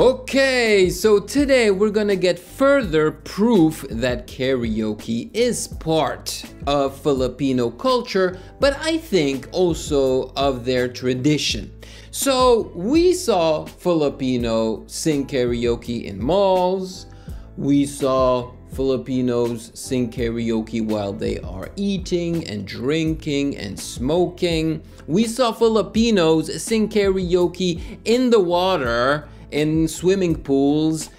Okay, so today we're gonna get further proof that karaoke is part of Filipino culture, but I think also of their tradition. So we saw Filipinos sing karaoke in malls, we saw Filipinos sing karaoke while they are eating and drinking and smoking. We saw Filipinos sing karaoke in the water, in swimming pools,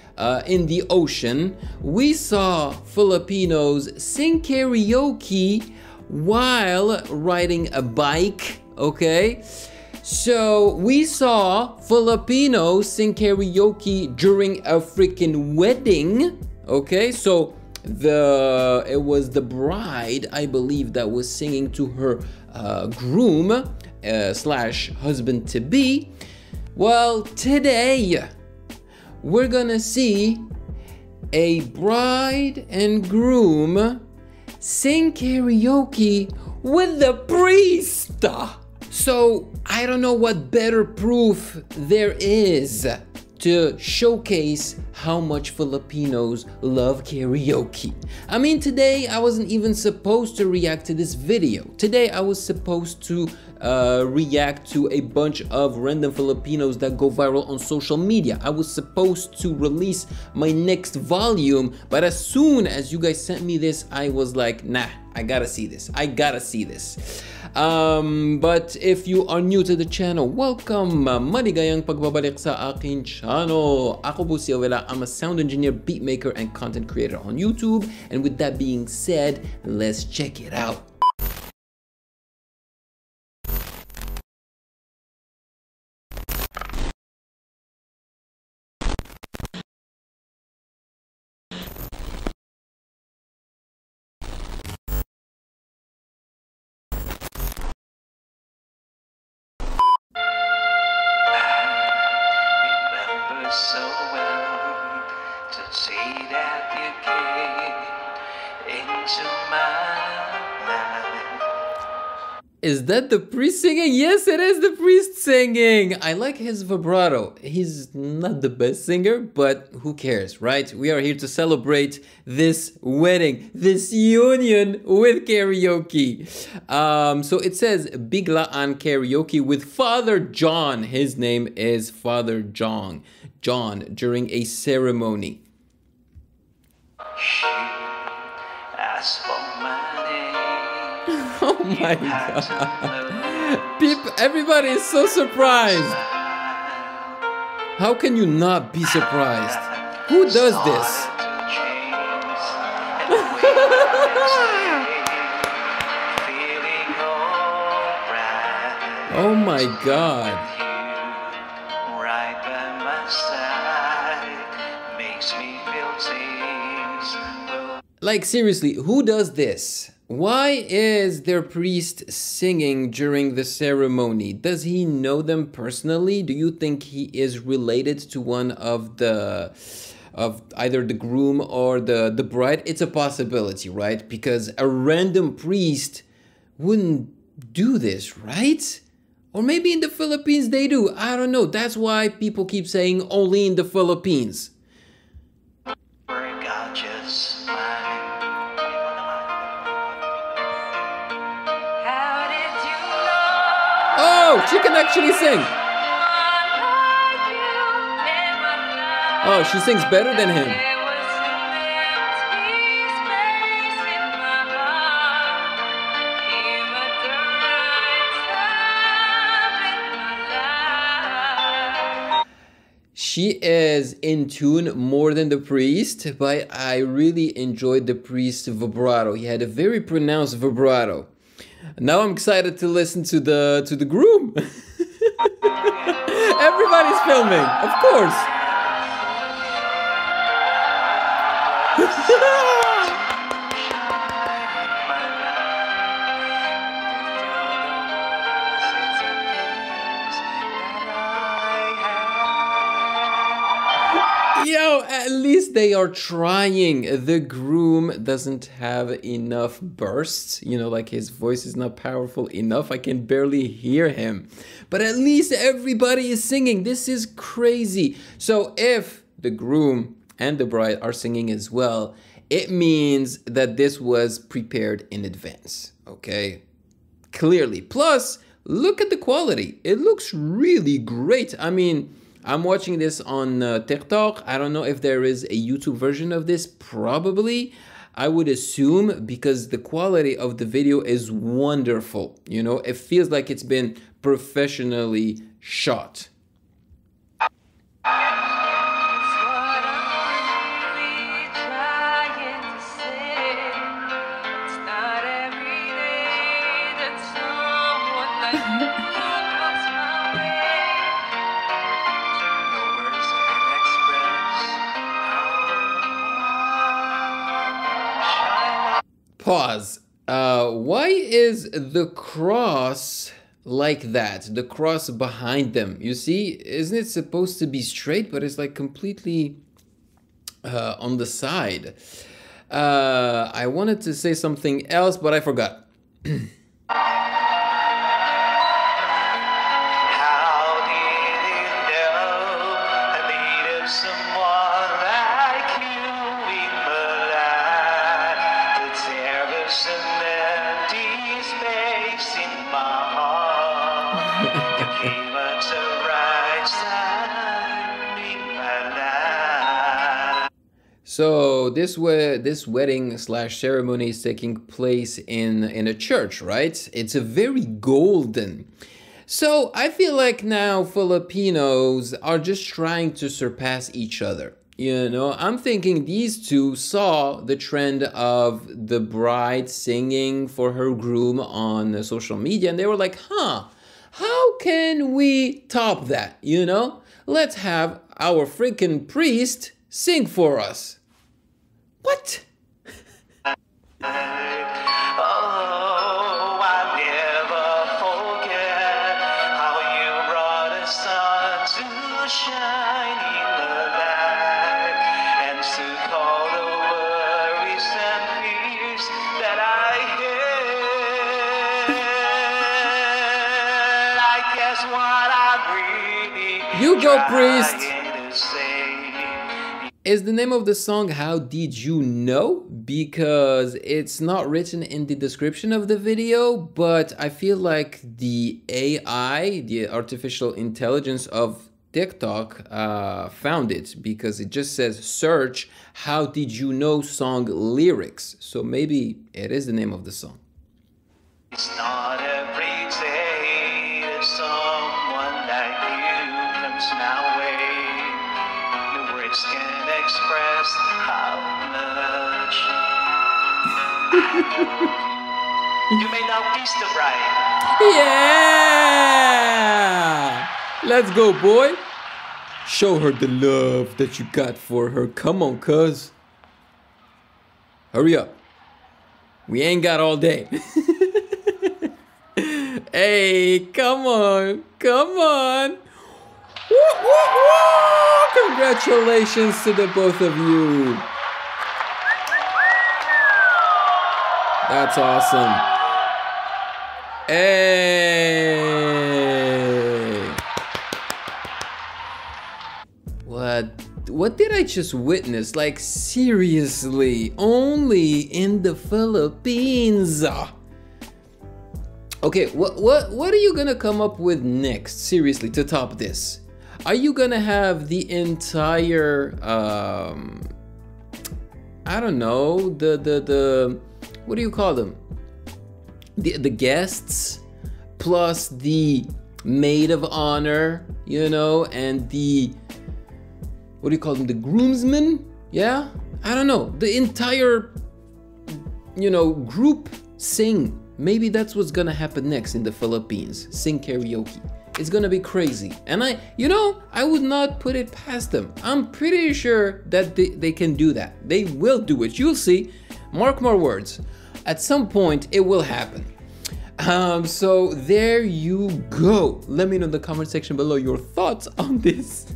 in the ocean. We saw Filipinos sing karaoke while riding a bike, okay? So we saw Filipinos sing karaoke during a freaking wedding. Okay, so it was the bride, I believe, that was singing to her groom slash husband-to-be. Well, today we're gonna see a bride and groom sing karaoke with the priest. So I don't know what better proof there is to showcase how much Filipinos love karaoke. I mean, today I wasn't even supposed to react to this video. Today I was supposed to react to a bunch of random Filipinos that go viral on social media. I was supposed to release my next volume, but as soon as you guys sent me this, I was like, nah, I gotta see this, I gotta see this. But if you are new to the channel, welcome! Maligayang pagbabalik sa aking channel. Ako po si Ovela. I'm a sound engineer, beatmaker, and content creator on YouTube. And with that being said, let's check it out. Is that the priest singing? Yes, it is the priest singing. I like his vibrato. He's not the best singer, but who cares, right? We are here to celebrate this wedding, this union with karaoke. So it says Biglaan karaoke with Father John. His name is Father John. John during a ceremony. Oh my God. People, everybody is so surprised. How can you not be surprised? Who does this? Oh my God. Like, seriously, who does this? Why is their priest singing during the ceremony? Does he know them personally? Do you think he is related to one of either the groom or the bride? It's a possibility, right? Because a random priest wouldn't do this, right? Or maybe in the Philippines they do. I don't know. That's why people keep saying only in the Philippines. Oh, she can actually sing. Oh, she sings better than him. She is in tune more than the priest, but I really enjoyed the priest's vibrato. He had a very pronounced vibrato. Now I'm excited to listen to the groom. Everybody's filming, of course. You know, at least they are trying. The groom doesn't have enough bursts. You know, like his voice is not powerful enough. I can barely hear him. But at least everybody is singing. This is crazy. So if the groom and the bride are singing as well, it means that this was prepared in advance. Okay? Clearly. Plus, look at the quality. It looks really great. I mean, I'm watching this on TikTok. I don't know if there is a YouTube version of this. Probably, I would assume, because the quality of the video is wonderful. You know, it feels like it's been professionally shot. Pause. Why is the cross like that? The cross behind them. You see, isn't it supposed to be straight, but it's like completely on the side. I wanted to say something else, but I forgot. So this wedding slash ceremony is taking place in a church, right? It's a very golden. So I feel like now Filipinos are just trying to surpass each other. You know, I'm thinking these two saw the trend of the bride singing for her groom on social media, and they were like, huh, how can we top that? You know, let's have our freaking priest sing for us. What? Oh, I never forget how you brought a sun to shine in the light and to call the worries and fears that I had. I guess what I really you go, priest. Is the name of the song How Did You Know? Because it's not written in the description of the video, but I feel like the AI, the artificial intelligence of TikTok, found it, because it just says search How Did You Know song lyrics. So maybe it is the name of the song. It's not every day that someone like you comes my way. The words can express how much you may now kiss the bride. Yeah! Let's go, boy. Show her the love that you got for her. Come on, cuz. Hurry up. We ain't got all day. Hey, come on. Come on. Woo, woo, woo! Congratulations to the both of you. That's awesome. Hey! What did I just witness? Like, seriously, only in the Philippines. Okay, what are you gonna come up with next, seriously, to top this? Are you gonna have the entire, I don't know, the what do you call them? The guests, plus the maid of honor, you know, and the, what do you call them? The groomsmen? Yeah? I don't know. The entire, you know, group sing. Maybe that's what's gonna happen next in the Philippines. Sing karaoke. It's gonna be crazy. And I, you know, I would not put it past them. I'm pretty sure that they can do that. They will do it. You'll see. Mark my words. At some point, it will happen. So there you go. Let me know in the comment section below your thoughts on this.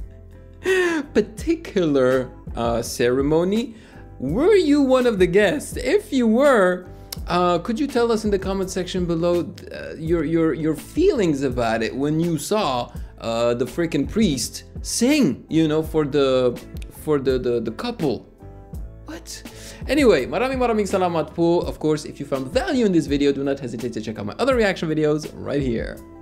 particular ceremony, were you one of the guests? If you were, could you tell us in the comment section below your feelings about it when you saw the freaking priest sing, you know, for the couple? What? Anyway, maraming salamat po. Of course, if you found value in this video, do not hesitate to check out my other reaction videos right here.